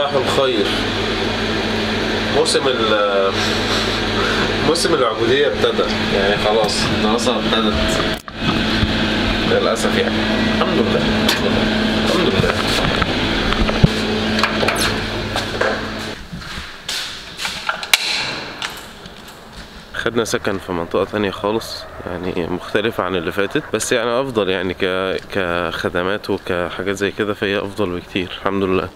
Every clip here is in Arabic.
صباح الخير. موسم العبودية ابتدى، يعني خلاص الدراسة ابتدت للأسف، يعني الحمد لله. خدنا سكن في منطقة تانية خالص، يعني مختلفة عن اللي فاتت، بس يعني أفضل، يعني كخدمات وكحاجات زي كده، فهي أفضل بكتير الحمد لله.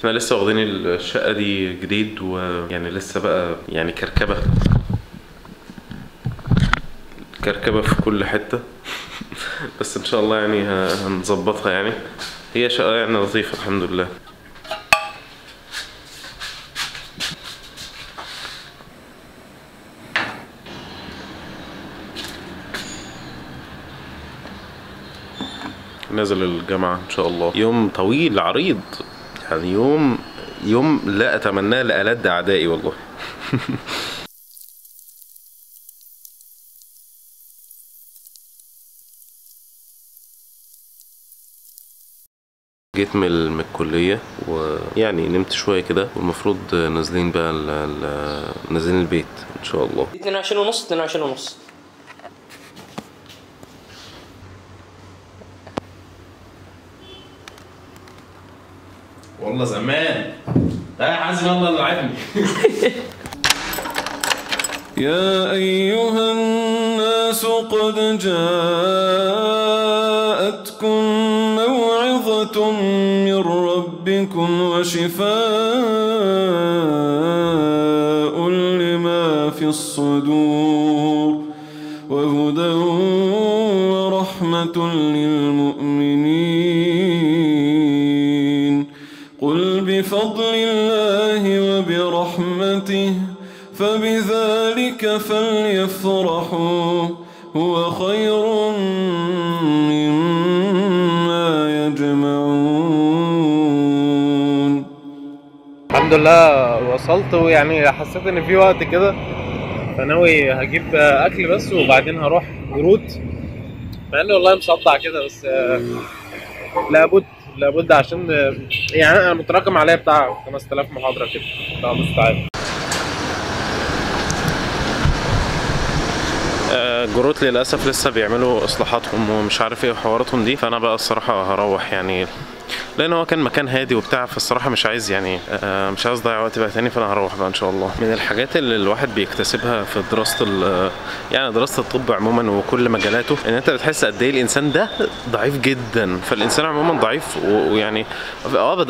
احنا لسه واخدين الشقة دي جديد، ويعني لسه بقى يعني كركبة في كل حتة بس ان شاء الله يعني هنظبطها. يعني هي شقة يعني لطيفة الحمد لله. نازل الجامعة ان شاء الله، يوم طويل عريض، يعني يوم لا أتمناه لألد أعدائي والله. جيت من الكلية ويعني نمت شوية كده، والمفروض نازلين بقى نازلين البيت إن شاء الله. 22:30. والله زمان. تعالى يا حازم، يلا العبني. يا أيها الناس قد جاءتكم موعظة من ربكم وشفاء لما في الصدور وهدى ورحمة للمؤمنين. قل بفضل الله وبرحمته فبذلك فليفرحوا هو خير مما يجمعون. الحمد لله وصلت، ويعني حسيت ان في وقت كده، فناوي هجيب اكل بس وبعدين هروح جروت، مع اني والله مصدع كده، بس لابد عشان يعني انا متراكم عليا بتاع 5000 محاضره كده، بتاع نص ساعه. جروت للاسف لسه بيعملوا اصلاحاتهم ومش عارف ايه وحواراتهم دي، فانا بقى الصراحه هروح، يعني لان هو كان مكان هادي وبتاع، فالصراحه مش عايز يعني مش عايز اضيع وقت بقى تاني، فانا هروح بقى ان شاء الله. من الحاجات اللي الواحد بيكتسبها في دراسه يعني دراسه الطب عموما وكل مجالاته، ان انت بتحس قد ايه الانسان ده ضعيف جدا. فالانسان عموما ضعيف، ويعني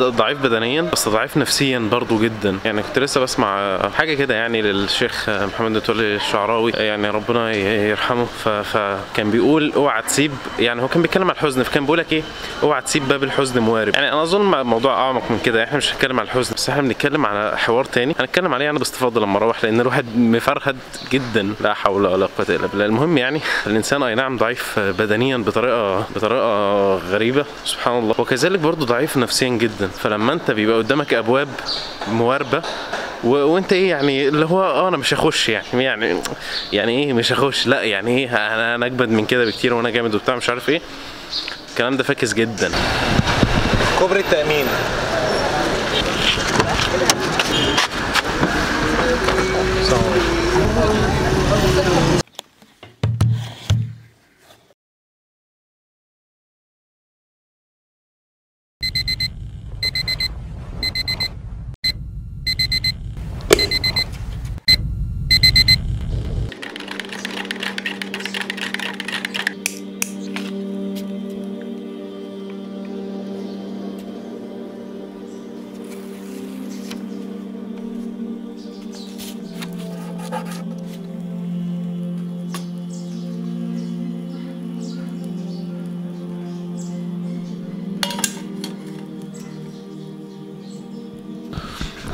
ضعيف بدنيا، بس ضعيف نفسيا برضو جدا. يعني كنت لسه بسمع حاجه كده يعني للشيخ محمد متولي الشعراوي، يعني ربنا يرحمه، فكان بيقول اوعى تسيب، يعني هو كان بيتكلم على الحزن، فكان بيقول لك ايه، اوعى تسيب باب الحزن موارب. يعني انا اظن الموضوع اعمق من كده، احنا مش هنتكلم على الحزن بس، احنا بنتكلم على حوار تاني هنتكلم عليه انا باستفاضه لما اروح، لان الواحد مفرهد جدا، لا حول ولا قوه الا بالله. المهم يعني الانسان اي نعم ضعيف بدنيا بطريقه غريبه سبحان الله، وكذلك برضه ضعيف نفسيا جدا. فلما انت بيبقى قدامك ابواب مواربه وانت ايه، يعني اللي هو انا مش هخش، يعني ايه مش هخش، لا يعني ايه، انا اجمد من كده بكتير، وانا جامد وبتاع مش عارف ايه، الكلام ده فاكس جدا. كوبري التأمين.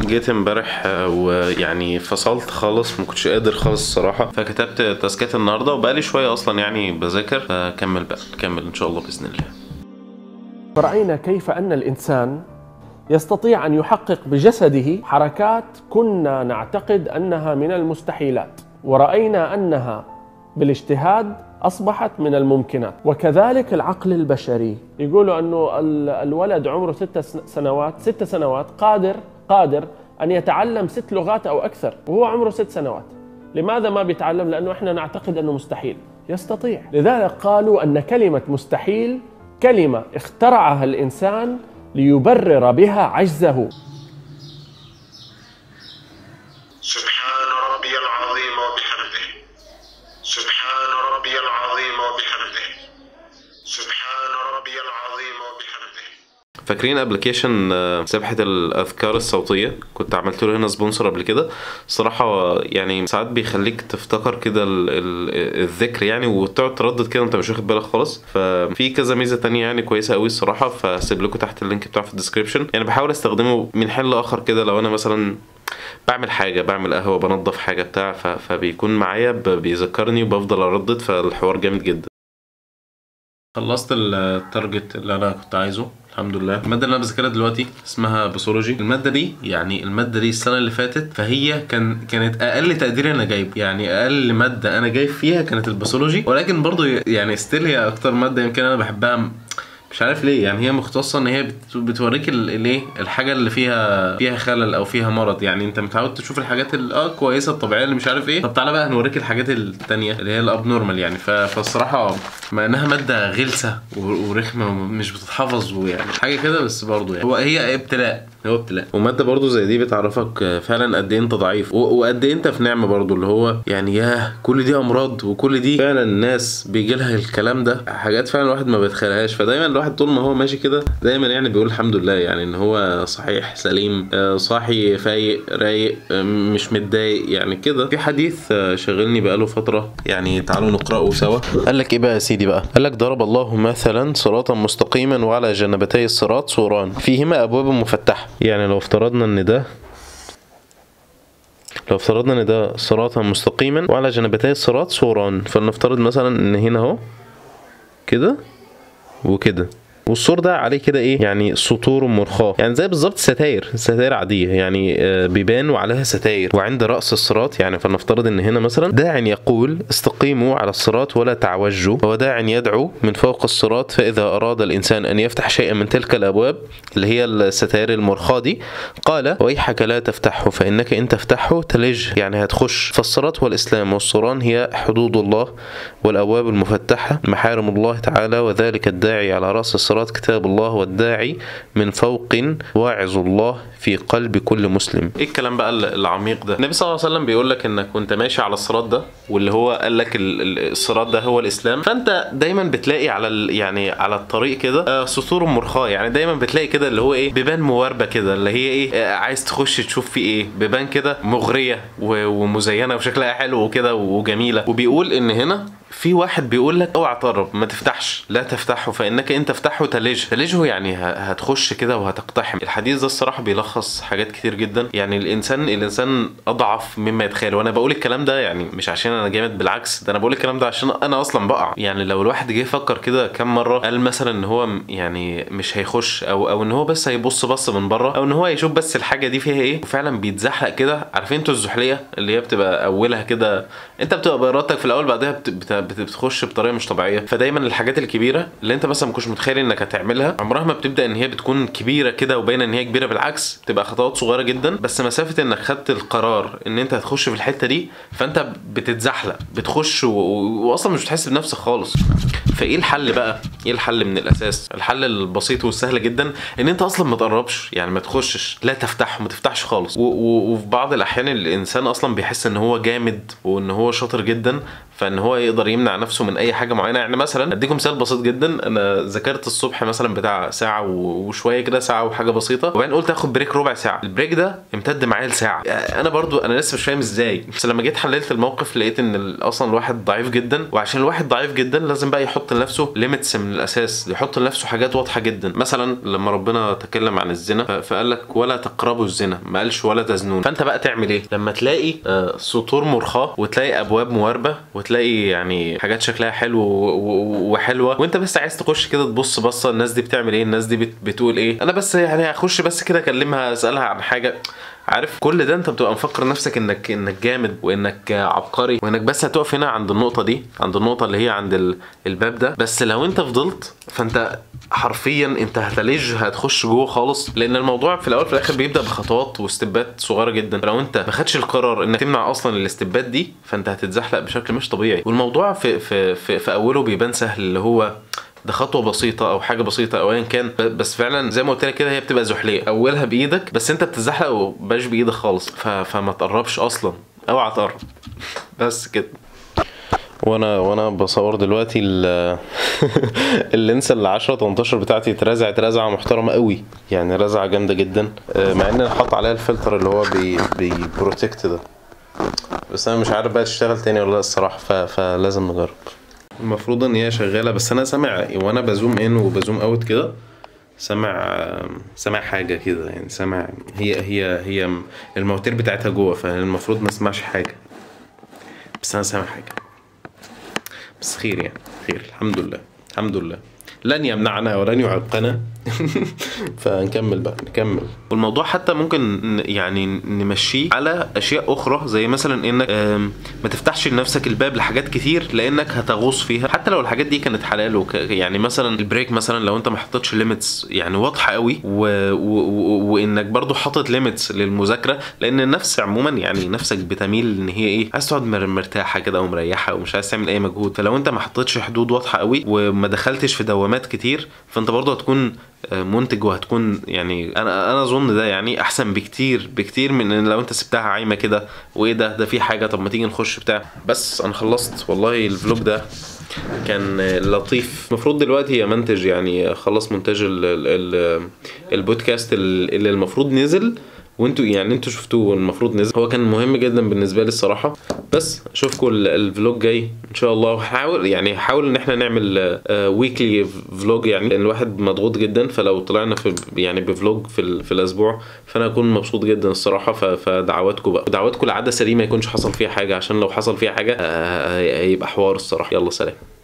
جيت امبارح ويعني فصلت خالص، ما كنتش قادر خالص الصراحه، فكتبت تاسكات النهارده وبقالي شويه اصلا يعني بذاكر، فكمل بقى نكمل ان شاء الله باذن الله. فرأينا كيف ان الانسان يستطيع ان يحقق بجسده حركات كنا نعتقد انها من المستحيلات، ورأينا انها بالاجتهاد أصبحت من الممكنات. وكذلك العقل البشري، يقولوا أنه الولد عمره 6 سنوات قادر أن يتعلم 6 لغات أو أكثر وهو عمره 6 سنوات. لماذا ما بيتعلم؟ لأنه إحنا نعتقد أنه مستحيل، يستطيع. لذلك قالوا أن كلمة مستحيل كلمة اخترعها الإنسان ليبرر بها عجزه. سبحان ربي العظيم وبحمده، سبحان ربي العظيم وبحمده، سبحان ربي العظيم وبحمده. فاكرين ابلكيشن سبحة الأذكار الصوتية؟ كنت عملت له هنا سبونسر قبل كده. الصراحة يعني ساعات بيخليك تفتكر كده الذكر يعني، وتقعد تردد كده وانت مش واخد بالك خالص. ففي كذا ميزة تانية يعني كويسة قوي الصراحة، فسيب لكم تحت اللينك بتاعه في الديسكريبشن. يعني بحاول استخدمه من حل آخر كده، لو أنا مثلا بعمل حاجة، بعمل قهوة، بنظف حاجة بتاع، فبيكون معايا بيذكرني وبفضل اردد، فالحوار جامد جدا. خلصت التارجت اللي انا كنت عايزه الحمد لله. المادة اللي انا بذاكرها دلوقتي اسمها باثولوجي. المادة دي السنة اللي فاتت، فهي كانت اقل تقدير انا جايب، يعني اقل مادة انا جايب فيها كانت الباثولوجي، ولكن برضو يعني ستيل هي اكتر مادة يمكن انا بحبها، مش عارف ليه. يعني هي مختصه ان هي بتوريك الايه الحاجه اللي فيها خلل او فيها مرض. يعني انت متعود تشوف الحاجات الكويسه الطبيعيه اللي مش عارف ايه، طب تعالى بقى هنوريك الحاجات الثانيه اللي هي الابنورمال يعني. فالصراحه مع انها ماده غلسه ورخمه ومش بتتحفظ ويعني حاجه كده، بس برضه يعني هي ابتلاء. وماده برضه زي دي بتعرفك فعلا قد ايه انت ضعيف وقد ايه انت في نعمه برضه، اللي هو يعني ياه كل دي امراض وكل دي فعلا الناس بيجي لها الكلام ده، حاجات فعلا الواحد ما بيتخيلهاش. فدايما الواحد طول ما هو ماشي كده دايما يعني بيقول الحمد لله، يعني ان هو صحيح سليم، صاحي فايق رايق، مش متضايق يعني كده. في حديث شغلني بقاله فتره يعني، تعالوا نقراه سوا. قال لك ايه بقى يا سيدي بقى؟ قال لك ضرب الله مثلا صراطا مستقيما وعلى جنبتي الصراط سوران فيهما ابواب مفتحه. يعني لو افترضنا ان ده صراطا مستقيما وعلى جنبتي الصراط سوران، فلنفترض مثلا ان هنا اهو كده وكده، والسور ده عليه كده ايه يعني سطور مرخاة، يعني زي بالظبط ستاير عاديه يعني، بيبان وعليها ستاير. وعند راس الصراط يعني، فلنفترض ان هنا مثلا داع يقول استقيموا على الصراط ولا تعوجوا، وداع يدعو من فوق الصراط، فاذا اراد الانسان ان يفتح شيئا من تلك الابواب اللي هي الستاير المرخاة دي قال ويحك لا تفتحه فانك ان تفتحه تلج، يعني هتخش. فالصراط والاسلام والصوران هي حدود الله والابواب المفتحه محارم الله تعالى، وذلك الداعي على راس الصراط كتاب الله والداعي من فوق واعظ الله في قلب كل مسلم. ايه الكلام بقى العميق ده؟ النبي صلى الله عليه وسلم بيقول لك انك وانت ماشي على الصراط ده، واللي هو قال لك الصراط ده هو الاسلام، فانت دايما بتلاقي على الطريق كده سطور مرخاة، يعني دايما بتلاقي كده اللي هو ايه بيبان مواربه كده، اللي هي ايه عايز تخش تشوف في ايه، بيبان كده مغريه ومزينه وشكلها حلو وكده وجميله. وبيقول ان هنا في واحد بيقول لك اوعى تقرب، ما تفتحش، لا تفتحه فانك انت تفتحه تلجه، يعني هتخش كده وهتقتحم. الحديث ده الصراحه بيلخص حاجات كتير جدا، يعني الانسان اضعف مما يتخيل. وانا بقول الكلام ده يعني مش عشان انا جامد، بالعكس ده انا بقول الكلام ده عشان انا اصلا بقع. يعني لو الواحد جه يفكر كده كام مره، قال مثلا ان هو يعني مش هيخش او ان هو بس هيبص بص من بره، او ان هو هيشوف بس الحاجه دي فيها ايه، وفعلا بيتزحلق كده. عارفين انتوا الزحليه اللي هي بتبقى اولها كده انت بتبقى بارادتك في الاول، بعدها بتخش بطريقه مش طبيعيه. فدايما الحاجات الكبيره اللي انت مثلا ما كنتش متخيل انك هتعملها، عمرها ما بتبدا ان هي بتكون كبيره كده وباينه ان هي كبيره، بالعكس بتبقى خطوات صغيره جدا. بس مسافه انك خدت القرار ان انت هتخش في الحته دي، فانت بتتزحلق بتخش واصلا مش بتحس بنفسك خالص. فايه الحل بقى؟ ايه الحل من الاساس؟ الحل البسيط والسهل جدا ان انت اصلا ما تقربش، يعني ما تخشش، لا تفتحه، ما تفتحش خالص. وفي بعض الاحيان الانسان اصلا بيحس ان هو جامد وان هو شاطر جدا، فان هو يقدر يمنع نفسه من اي حاجه معينه. يعني مثلا اديكم مثال بسيط جدا، انا ذاكرت الصبح مثلا بتاع ساعه وشويه كده، ساعه وحاجه بسيطه، وبعدين قلت اخد بريك ربع ساعه، البريك ده امتد معايا لساعه. انا برضو انا لسه مش فاهم ازاي، بس لما جيت حللت الموقف لقيت ان اصلا الواحد ضعيف جدا، وعشان الواحد ضعيف جدا لازم بقى يحط لنفسه ليميتس من الاساس، يحط لنفسه حاجات واضحه جدا. مثلا لما ربنا تكلم عن الزنا فقال لك ولا تقربوا الزنا، ما قالش ولا تزنون. فانت بقى تعمل ايه لما تلاقي سطور مرخاه وتلاقي ابواب مواربه وتلاقي يعني حاجات شكلها حلو وحلوه، وانت بس عايز تخش كده تبص بصه الناس دي بتعمل ايه، الناس دي بتقول ايه، انا بس يعني هخش بس كده اكلمها اسالها عن حاجه، عارف؟ كل ده انت بتبقى مفكر نفسك انك جامد وانك عبقري وانك بس هتقف هنا عند النقطه دي، عند النقطه اللي هي عند الباب ده بس. لو انت فضلت فانت حرفيا انت هتلج، هتخش جوه خالص، لان الموضوع في الاول في الاخر بيبدا بخطوات واستبات صغيره جدا. لو انت ما خدتش القرار انك تمنع اصلا الاستبات دي فانت هتتزحلق بشكل مش طبيعي. والموضوع في اوله بيبان سهل، اللي هو ده خطوه بسيطه او حاجه بسيطه او ايا كان، بس فعلا زي ما قلت لك كده هي بتبقى زحليه، اولها بايدك بس انت بتزحلق وباش بايدك خالص. فما تقربش اصلا، اوعى تقرب بس كده. وانا بصور دلوقتي اللينسه اللي 10-18 بتاعتي اترزعت رزعه محترمه قوي، يعني رزعه جامده جدا، مع ان انا حاطط عليها الفلتر اللي هو بروتكت ده، بس انا مش عارف بقى تشتغل تاني ولا لا الصراحه، فلازم نجرب. المفروض ان هي شغاله، بس انا سامع وانا بزوم ان وبزوم اوت كده، سامع حاجه كده، يعني سامع هي المواتير بتاعتها جوه، فالمفروض ما اسمعش حاجه، بس انا سامع حاجه، بس خير يعني، خير الحمد لله، الحمد لله لن يمنعنا ولن يعقنا. فنكمل بقى، نكمل. والموضوع حتى ممكن يعني نمشيه على اشياء اخرى، زي مثلا انك ما تفتحش لنفسك الباب لحاجات كتير لانك هتغوص فيها حتى لو الحاجات دي كانت حلال. يعني مثلا البريك مثلا لو انت ما حطيتش ليميتس يعني واضحه قوي، وانك برضو حاطط ليميتس للمذاكره، لان النفس عموما يعني نفسك بتميل ان هي ايه، عايز تقعد مرتاحه كده ومريحه ومش عايز تعمل اي مجهود. فلو انت ما حطيتش حدود واضحه قوي وما دخلتش في دوامات كتير فانت برضو هتكون منتج، وهتكون يعني انا اظن ده يعني احسن بكتير من لو انت سبتها عايمه كده، وايه ده في حاجه، طب ما تيجي نخش بتاع. بس انا خلصت والله، الفلوج ده كان لطيف. المفروض دلوقتي يا منتج يعني خلص مونتاج البودكاست اللي المفروض نزل، وانتوا يعني انتوا شفتوه المفروض نزل، هو كان مهم جدا بالنسبه لي الصراحه. بس اشوفكم الفلوج جاي ان شاء الله، وحاول يعني ان احنا نعمل ويكلي فلوج، يعني لان الواحد مضغوط جدا، فلو طلعنا في يعني بفلوج في الاسبوع فانا اكون مبسوط جدا الصراحه. فدعواتكم بقى، دعواتكم العاده سليمه ما يكونش حصل فيها حاجه، عشان لو حصل فيها حاجه هيبقى حوار الصراحه. يلا سلام.